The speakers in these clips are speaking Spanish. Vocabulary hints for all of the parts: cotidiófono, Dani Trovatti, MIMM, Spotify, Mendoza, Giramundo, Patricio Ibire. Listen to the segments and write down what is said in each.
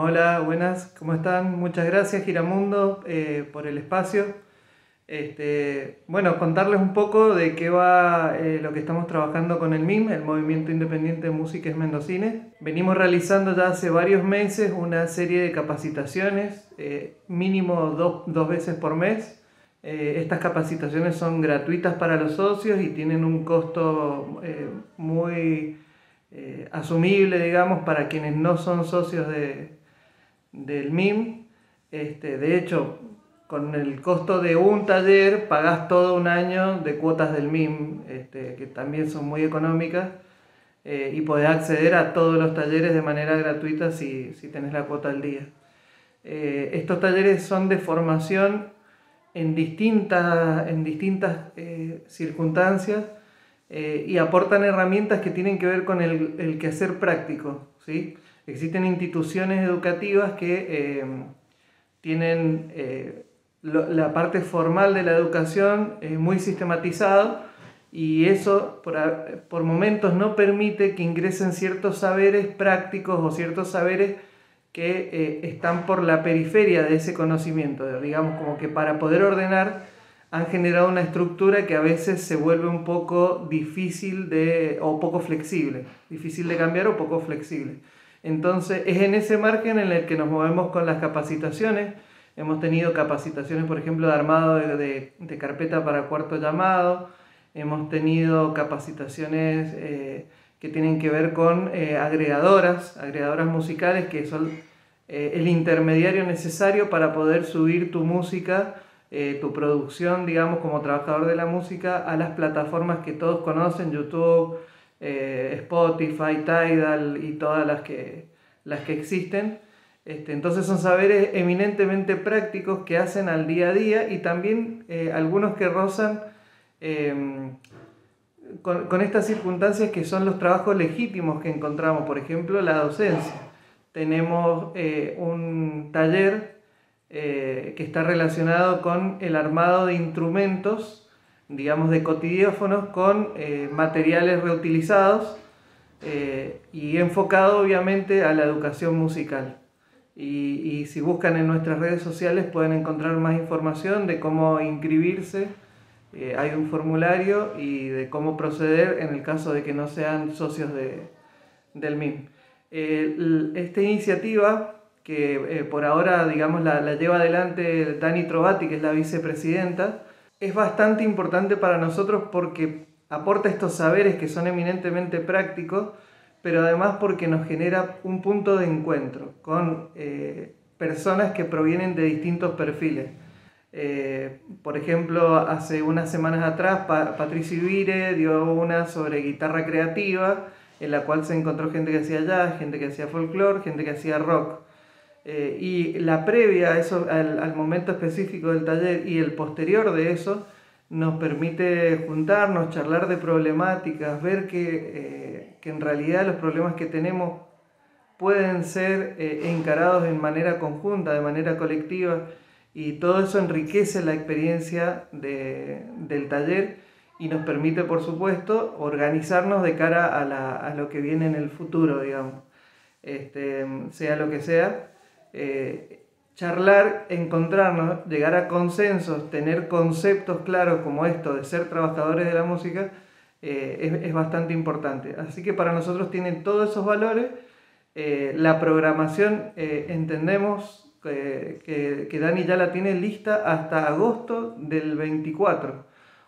Bueno, hola, buenas, ¿cómo están? Muchas gracias, Giramundo, por el espacio. Bueno, contarles un poco de qué va lo que estamos trabajando con el MIMM, el Movimiento Independiente de Músicos Mendocines. Venimos realizando ya hace varios meses una serie de capacitaciones, mínimo dos veces por mes. Estas capacitaciones son gratuitas para los socios y tienen un costo muy asumible, digamos, para quienes no son socios del MIMM. De hecho, con el costo de un taller pagás todo un año de cuotas del MIMM, que también son muy económicas, y podés acceder a todos los talleres de manera gratuita si tenés la cuota al día. Estos talleres son de formación en distintas circunstancias, y aportan herramientas que tienen que ver con el quehacer práctico, ¿sí? Existen instituciones educativas que tienen la parte formal de la educación muy sistematizada, y eso por momentos no permite que ingresen ciertos saberes prácticos o ciertos saberes que están por la periferia de ese conocimiento, digamos, como que para poder ordenar han generado una estructura que a veces se vuelve un poco difícil de cambiar o poco flexible. Entonces es en ese margen en el que nos movemos con las capacitaciones. Hemos tenido capacitaciones, por ejemplo, de armado de carpeta para cuarto llamado. Hemos tenido capacitaciones que tienen que ver con agregadoras musicales, que son el intermediario necesario para poder subir tu música, tu producción, digamos, como trabajador de la música, a las plataformas que todos conocen: YouTube, Spotify, Tidal y todas las que existen. Entonces son saberes eminentemente prácticos que hacen al día a día, y también algunos que rozan con estas circunstancias que son los trabajos legítimos que encontramos. Por ejemplo, la docencia. Tenemos un taller que está relacionado con el armado de instrumentos, digamos, de cotidiófonos, con materiales reutilizados, y enfocado obviamente a la educación musical. Y si buscan en nuestras redes sociales pueden encontrar más información de cómo inscribirse. Hay un formulario, y de cómo proceder en el caso de que no sean socios del MIMM. Esta iniciativa, que por ahora, digamos, la lleva adelante Dani Trovatti, que es la vicepresidenta, es bastante importante para nosotros porque aporta estos saberes que son eminentemente prácticos, pero además porque nos genera un punto de encuentro con personas que provienen de distintos perfiles. Por ejemplo, hace unas semanas atrás Patricio Ibire dio una sobre guitarra creativa, en la cual se encontró gente que hacía jazz, gente que hacía folclore, gente que hacía rock. Y la previa a eso, al momento específico del taller, y el posterior de eso, nos permite juntarnos, charlar de problemáticas, ver que en realidad los problemas que tenemos pueden ser encarados en manera conjunta, de manera colectiva, y todo eso enriquece la experiencia del taller y nos permite, por supuesto, organizarnos de cara a lo que viene en el futuro, digamos, sea lo que sea. Charlar, encontrarnos, llegar a consensos, tener conceptos claros como esto de ser trabajadores de la música, es bastante importante. Así que para nosotros tienen todos esos valores. La programación, entendemos que Dani ya la tiene lista hasta agosto del 24.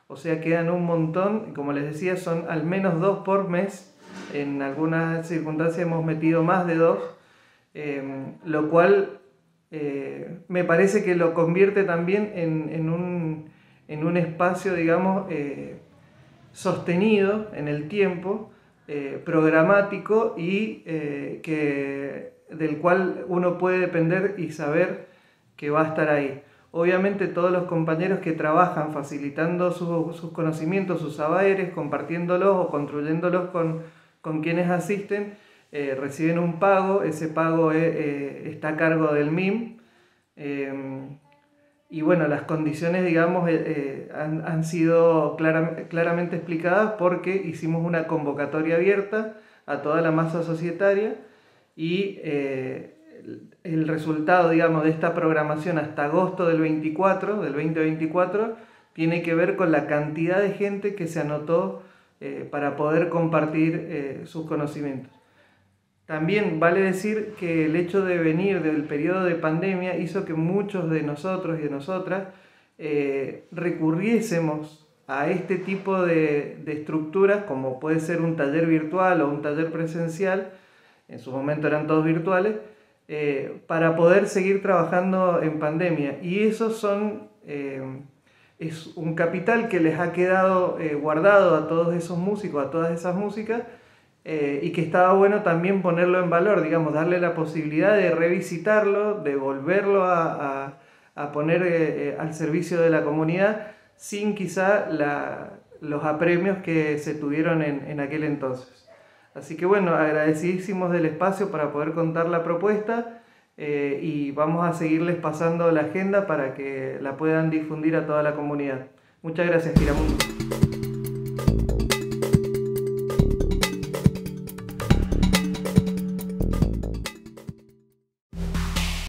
O sea, quedan un montón. Como les decía, son al menos dos por mes. En algunas circunstancias hemos metido más de dos. Lo cual me parece que lo convierte también en un espacio, digamos, sostenido en el tiempo, programático, y del cual uno puede depender y saber que va a estar ahí. Obviamente todos los compañeros que trabajan facilitando sus conocimientos, sus saberes, compartiéndolos o construyéndolos con quienes asisten, reciben un pago. Ese pago está a cargo del MIMM, y bueno, las condiciones, digamos, han sido claramente explicadas, porque hicimos una convocatoria abierta a toda la masa societaria, y el resultado, digamos, de esta programación hasta agosto del 24, del 2024, tiene que ver con la cantidad de gente que se anotó para poder compartir sus conocimientos. También vale decir que el hecho de venir del periodo de pandemia hizo que muchos de nosotros y de nosotras recurriésemos a este tipo de estructuras, como puede ser un taller virtual o un taller presencial, en su momento eran todos virtuales, para poder seguir trabajando en pandemia. Y eso son, es un capital que les ha quedado guardado a todos esos músicos, a todas esas músicas, y que estaba bueno también ponerlo en valor, digamos, darle la posibilidad de revisitarlo, de volverlo a poner al servicio de la comunidad, sin quizá los apremios que se tuvieron en aquel entonces. Así que bueno, agradecidísimos del espacio para poder contar la propuesta y vamos a seguirles pasando la agenda para que la puedan difundir a toda la comunidad. Muchas gracias, Giramundo.